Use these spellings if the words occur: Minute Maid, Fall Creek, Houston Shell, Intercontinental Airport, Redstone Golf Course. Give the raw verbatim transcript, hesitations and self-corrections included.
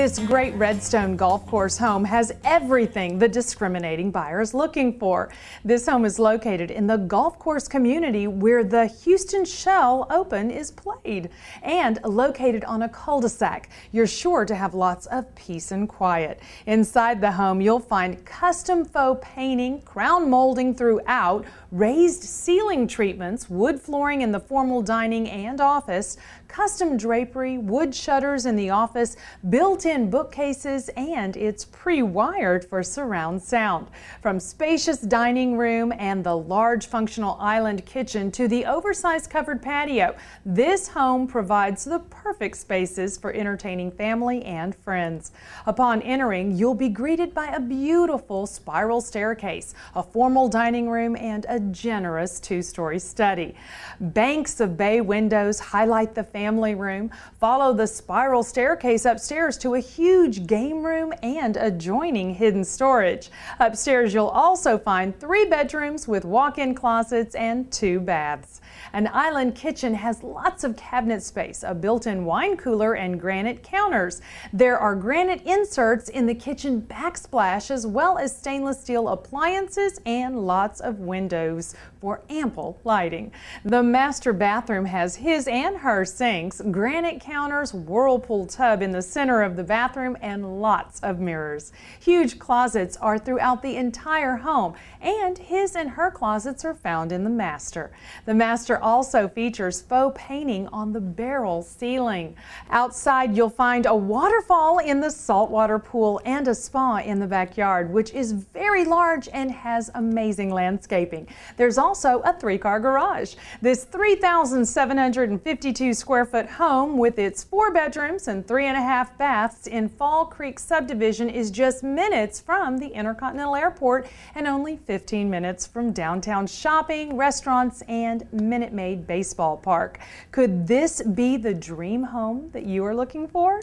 This great Redstone Golf Course home has everything the discriminating buyer is looking for. This home is located in the golf course community where the Houston Shell Open is played and located on a cul-de-sac. You're sure to have lots of peace and quiet. Inside the home, you'll find custom faux painting, crown molding throughout, raised ceiling treatments, wood flooring in the formal dining and office, custom drapery, wood shutters in the office, built-in bookcases, and it's pre-wired for surround sound. From spacious dining room and the large functional island kitchen to the oversized covered patio, this home provides the perfect spaces for entertaining family and friends. Upon entering, you'll be greeted by a beautiful spiral staircase, a formal dining room, and a generous two-story study. Banks of bay windows highlight the family room. Follow the spiral staircase upstairs to a huge game room and adjoining hidden storage. Upstairs, you'll also find three bedrooms with walk-in closets and two baths. An island kitchen has lots of cabinet space, a built-in wine cooler, and granite counters. There are granite inserts in the kitchen backsplash, as well as stainless steel appliances and lots of windows for ample lighting. The master bathroom has his and her sinks, granite counters, whirlpool tub in the center of the bathroom, and lots of mirrors. Huge closets are throughout the entire home, and his and her closets are found in the master. The master also features faux painting on the barrel ceiling. Outside, you'll find a waterfall in the saltwater pool and a spa in the backyard, which is very large and has amazing landscaping. There's also a three-car garage. This three thousand seven hundred fifty-two square foot home with its four bedrooms and three and a half baths in Fall Creek subdivision is just minutes from the Intercontinental Airport and only fifteen minutes from downtown shopping, restaurants, and Minute Maid baseball park. Could this be the dream home that you are looking for?